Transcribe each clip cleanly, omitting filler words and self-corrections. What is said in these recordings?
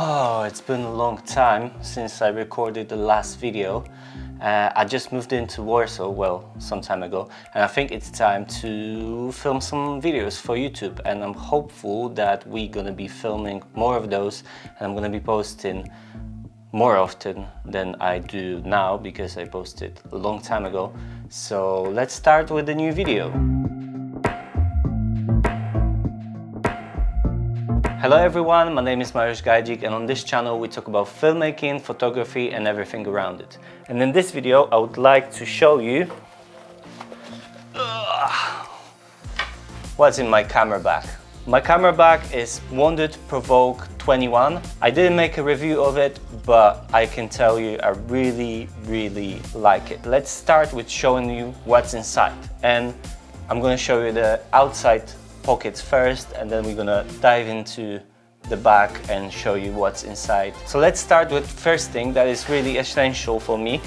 Oh, it's been a long time since I recorded the last video. I just moved into Warsaw, well, some time ago, and I think it's time to film some videos for YouTube, and I'm hopeful that we're gonna be filming more of those, and I'm gonna be posting more often than I do now because I posted a long time ago. So let's start with the new video. Hello everyone, my name is Mariusz Gajdzik, and on this channel we talk about filmmaking, photography and everything around it. And in this video I would like to show you what's in my camera bag. My camera bag is Wandrd Prvke 21. I didn't make a review of it, but I can tell you I really like it. Let's start with showing you what's inside. And I'm gonna show you the outside pockets first, and then we're gonna dive into the back and show you what's inside. So let's start with first thing that is really essential for me.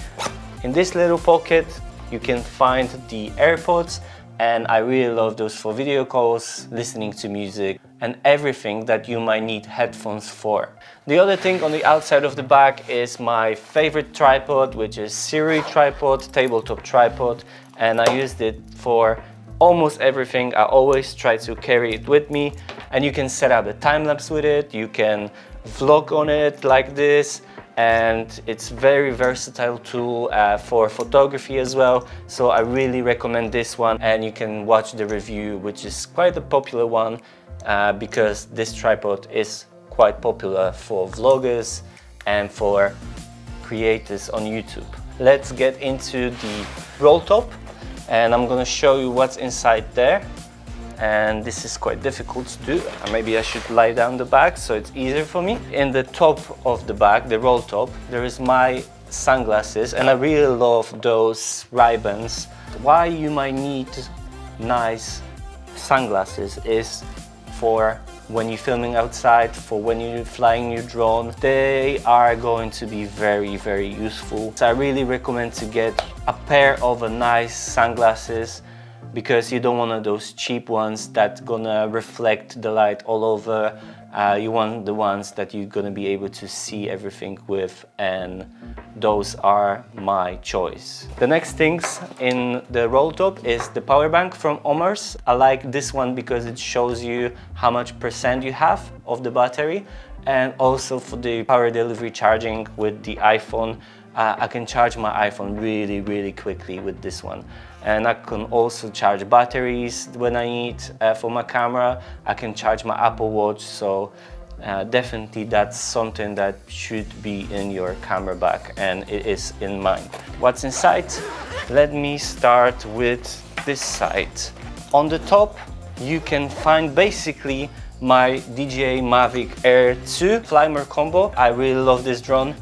In this little pocket you can find the AirPods, and I really love those for video calls, listening to music and everything that you might need headphones for. The other thing on the outside of the bag is my favorite tripod, which is a tripod, tabletop tripod, and I used it for almost everything. I always try to carry it with me, and you can set up a time lapse with it, you can vlog on it like this, and it's a very versatile tool for photography as well. So I really recommend this one, and you can watch the review, which is quite a popular one because this tripod is quite popular for vloggers and for creators on YouTube. Let's get into the roll top. And I'm gonna show you what's inside there. And this is quite difficult to do. Maybe I should lie down the bag so it's easier for me. In the top of the bag, the roll top, there is my sunglasses, and I really love those Ray-Bans. Why you might need nice sunglasses is for when you're filming outside, for when you're flying your drone. They are going to be very useful. So I really recommend to get a pair of nice sunglasses, because you don't want those cheap ones that gonna reflect the light all over. You want the ones that you're gonna be able to see everything with, and those are my choice. The next things in the roll top is the power bank from Omers. I like this one because it shows you how much percent you have of the battery, and also for the power delivery charging with the iPhone. I can charge my iPhone really quickly with this one. And I can also charge batteries when I need for my camera. I can charge my Apple Watch, so definitely that's something that should be in your camera bag, and it is in mine. What's inside? Let me start with this side. On the top you can find basically my DJI Mavic Air 2 Flymer combo. I really love this drone.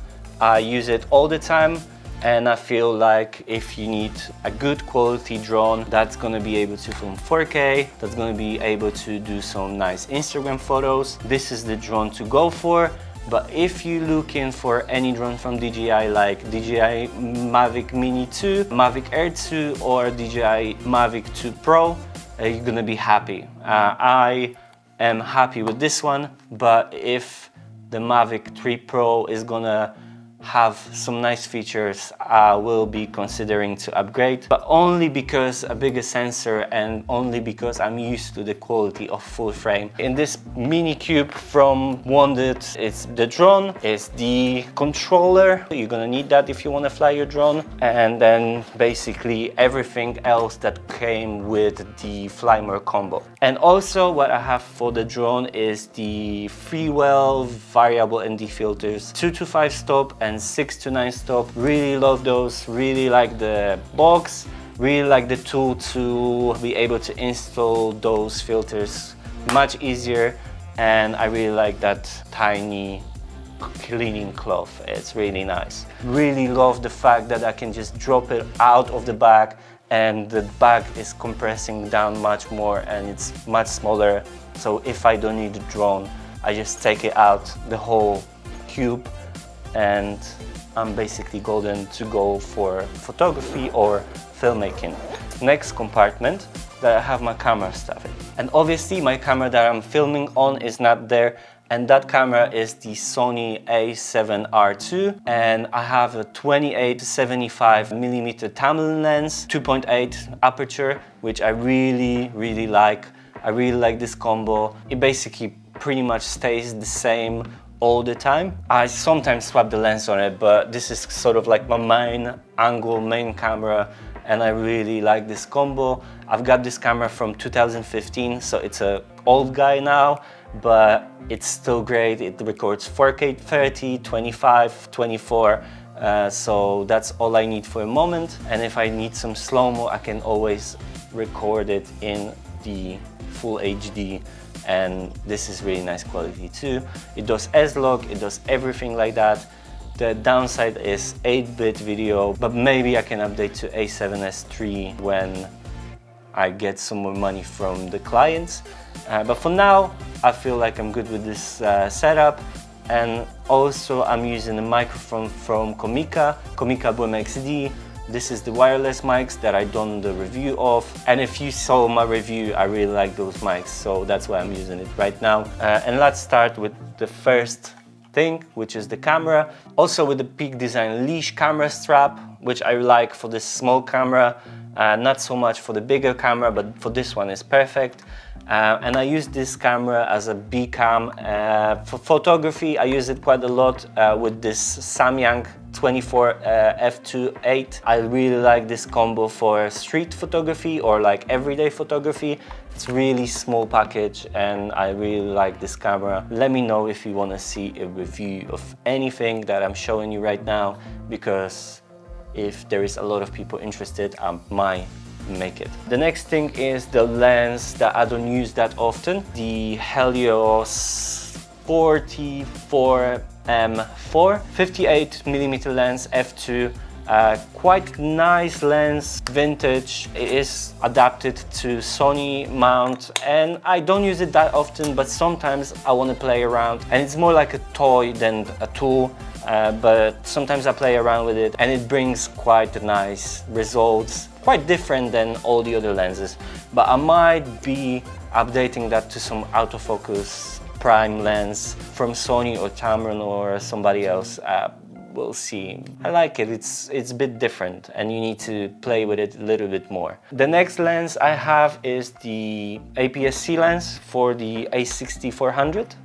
I use it all the time, and I feel like if you need a good quality drone that's gonna be able to film 4K, that's gonna be able to do some nice Instagram photos, this is the drone to go for. But if you're looking for any drone from DJI, like DJI Mavic Mini 2, Mavic Air 2 or DJI Mavic 2 Pro, you're gonna be happy. I am happy with this one, but if the Mavic 3 Pro is gonna have some nice features, I will be considering to upgrade, but only because a bigger sensor and only because I'm used to the quality of full frame. In this mini cube from Wandrd, it's the drone, it's the controller. You're gonna need that if you wanna fly your drone. And then basically everything else that came with the Flymer combo. And also what I have for the drone is the Freewell variable ND filters, 2-5 stop and 6-9 stop. Really love those, really like the box, really like the tool to be able to install those filters much easier, and I really like that tiny cleaning cloth, it's really nice. Really love the fact that I can just drop it out of the bag, and the bag is compressing down much more and it's much smaller, so if I don't need the drone I just take it out, the whole cube, and I'm basically golden to go for photography or filmmaking. Next compartment that I have my camera stuff in. And obviously my camera that I'm filming on is not there. and that camera is the Sony a7R II, and I have a 28-75mm Tamron lens, 2.8 aperture, which I really like. I really like this combo. It basically pretty much stays the same all the time. I sometimes swap the lens on it, but this is sort of like my main camera, and I really like this combo. I've got this camera from 2015, so it's an old guy now, but it's still great. It records 4K 30, 25, 24, so that's all I need for a moment. And if I need some slow-mo, I can always record it in the full HD, and this is really nice quality too. It does S-Log, it does everything like that. The downside is 8-bit video, but maybe I can update to A7S III when I get some more money from the clients. But for now, I feel like I'm good with this setup. And also I'm using a microphone from Comica Boom XD. This is the wireless mics that I done the review of. And if you saw my review, I really like those mics, so that's why I'm using it right now. And let's start with the first thing, which is the camera. Also with the Peak Design leash camera strap, which I like for this small camera, not so much for the bigger camera, but for this one is perfect. And I use this camera as a B-cam. For photography, I use it quite a lot with this Samyang 24 f2.8. I really like this combo for street photography or like everyday photography. It's really small package and I really like this camera. Let me know if you want to see a review of anything that I'm showing you right now, because if there is a lot of people interested, I might make it. The next thing is the lens that I don't use that often, the Helios 44 m4 58mm lens f2. Quite nice lens, vintage. It is adapted to Sony mount and I don't use it that often, but sometimes I want to play around, and it's more like a toy than a tool. But sometimes I play around with it and it brings quite nice results, quite different than all the other lenses. But I might be updating that to some autofocus prime lens from Sony or Tamron or somebody else. We'll see. I like it. It's a bit different and you need to play with it a little bit more. The next lens I have is the APS-C lens for the a6400,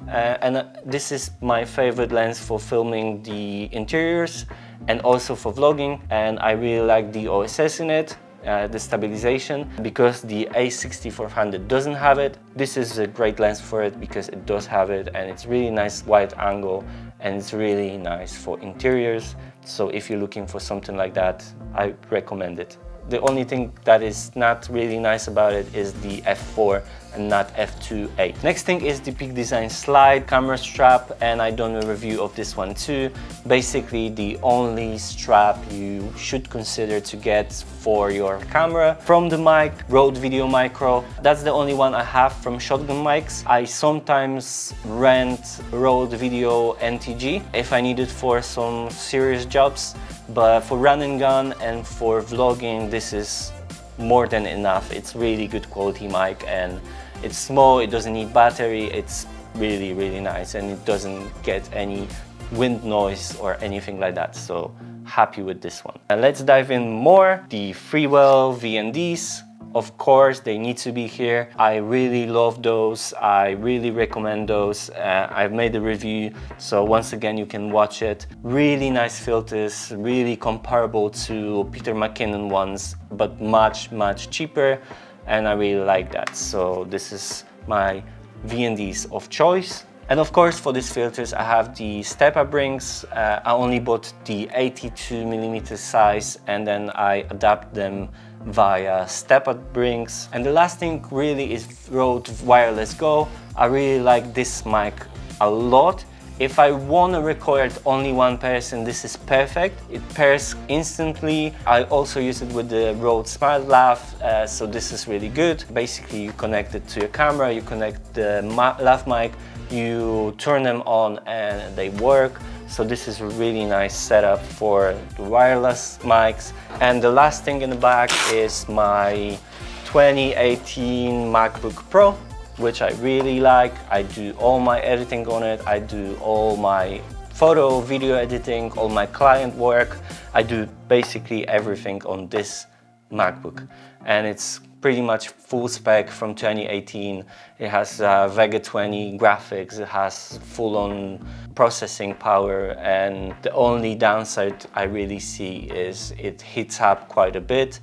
and this is my favorite lens for filming the interiors and also for vlogging, and I really like the OSS in it. The stabilization, because the a6400 doesn't have it. This is a great lens for it because it does have it, and it's really nice wide angle and it's really nice for interiors. So if you're looking for something like that, I recommend it. The only thing that is not really nice about it is the f4 and not f2.8. Next thing is the Peak Design Slide camera strap, and I done a review of this one too. Basically the only strap you should consider to get for your camera. From the mic, Rode Video Micro, that's the only one I have from Shotgun Mics. I sometimes rent Rode Video NTG if I need it for some serious jobs, but for run and gun and for vlogging, this is more than enough. It's really good quality mic and it's small, it doesn't need battery, it's really nice, and it doesn't get any wind noise or anything like that, so happy with this one. And let's dive in more. The Freewell VND's, of course they need to be here. I really love those, I really recommend those. I've made a review, so once again you can watch it. Really nice filters, really comparable to Peter McKinnon ones, but much cheaper, and I really like that. So this is my VND's of choice. And of course for these filters I have the step-up rings. I only bought the 82mm size and then I adapt them via step-up rings. And the last thing really is Rode Wireless Go. I really like this mic a lot. If I want to record only one person, this is perfect. It pairs instantly. I also use it with the Rode SmartLav, so this is really good. Basically, you connect it to your camera, you connect the lav mic, you turn them on and they work. So this is a really nice setup for the wireless mics. And the last thing in the back is my 2018 MacBook Pro. which I really like. I do all my editing on it. I do all my photo, video editing, all my client work. I do basically everything on this MacBook, and it's pretty much full spec from 2018. It has Vega 20 graphics, it has full-on processing power, and the only downside I really see is it heats up quite a bit,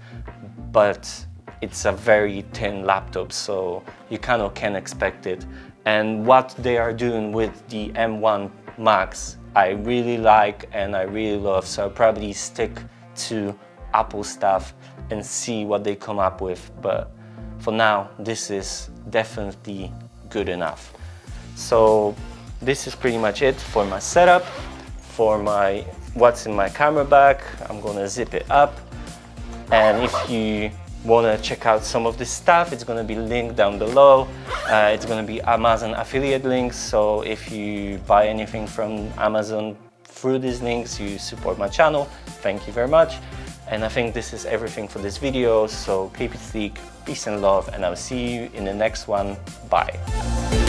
but it's a very thin laptop, so you kind of can expect it. And what they are doing with the M1 Max, I really like and I really love, so I'll probably stick to Apple stuff and see what they come up with, but for now this is definitely good enough. So this is pretty much it for my setup, for my what's in my camera bag. I'm gonna zip it up, and if you wanna check out some of this stuff, it's gonna be linked down below. It's gonna be Amazon affiliate links, so if you buy anything from Amazon through these links, you support my channel. Thank you very much. And I think this is everything for this video, so keep it sleek, peace and love, and I'll see you in the next one. Bye.